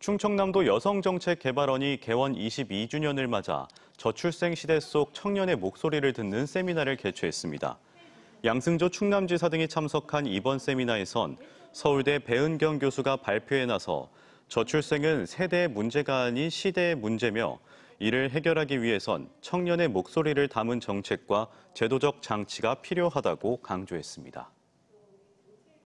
충청남도 여성정책개발원이 개원 22주년을 맞아 저출생 시대 속 청년의 목소리를 듣는 세미나를 개최했습니다. 양승조 충남지사 등이 참석한 이번 세미나에선 서울대 배은경 교수가 발표에 나서 저출생은 세대의 문제가 아닌 시대의 문제며 이를 해결하기 위해선 청년의 목소리를 담은 정책과 제도적 장치가 필요하다고 강조했습니다.